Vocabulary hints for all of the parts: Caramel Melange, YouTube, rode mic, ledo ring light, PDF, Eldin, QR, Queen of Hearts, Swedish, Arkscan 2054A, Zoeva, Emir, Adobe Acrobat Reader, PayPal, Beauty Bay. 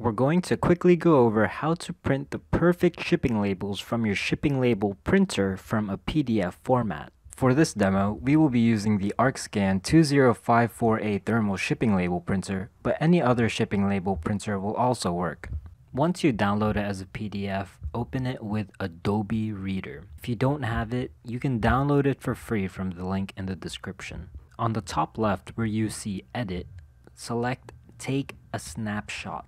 we're going to quickly go over how to print the perfect shipping labels from your shipping label printer from a PDF format. For this demo, we will be using the Arkscan 2054A thermal shipping label printer, but any other shipping label printer will also work. Once you download it as a PDF, open it with Adobe Reader. If you don't have it, you can download it for free from the link in the description. On the top left where you see Edit, select Take a Snapshot.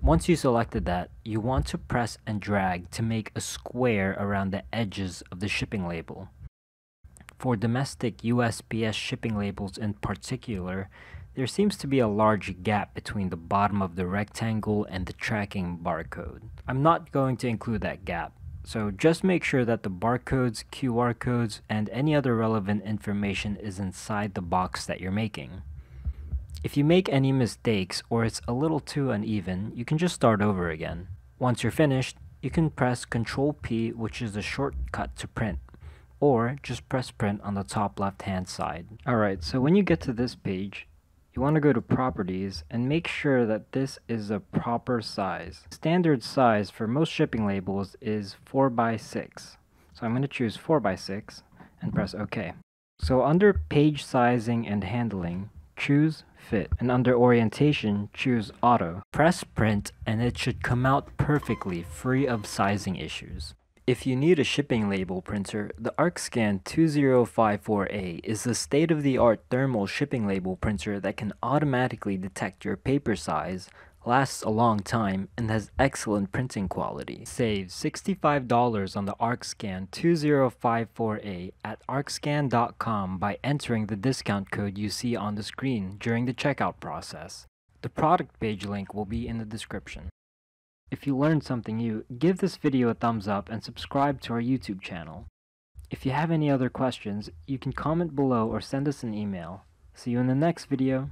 Once you selected that, you want to press and drag to make a square around the edges of the shipping label. For domestic USPS shipping labels in particular, there seems to be a large gap between the bottom of the rectangle and the tracking barcode. I'm not going to include that gap, so just make sure that the barcodes, QR codes, and any other relevant information is inside the box that you're making. If you make any mistakes or it's a little too uneven, you can just start over again. Once you're finished, you can press Ctrl-P, which is a shortcut to print, or just press print on the top left hand side. Alright, so when you get to this page, you want to go to Properties and make sure that this is a proper size. Standard size for most shipping labels is 4x6. So I'm going to choose 4x6 and press OK. So under Page Sizing and Handling, choose Fit, and under Orientation, choose Auto. Press print and it should come out perfectly, free of sizing issues. If you need a shipping label printer, the Arkscan 2054A is the state-of-the-art thermal shipping label printer that can automatically detect your paper size, lasts a long time, and has excellent printing quality. Save $65 on the Arkscan 2054A at arkscan.com by entering the discount code you see on the screen during the checkout process. The product page link will be in the description. If you learned something new, give this video a thumbs up and subscribe to our YouTube channel. If you have any other questions, you can comment below or send us an email. See you in the next video.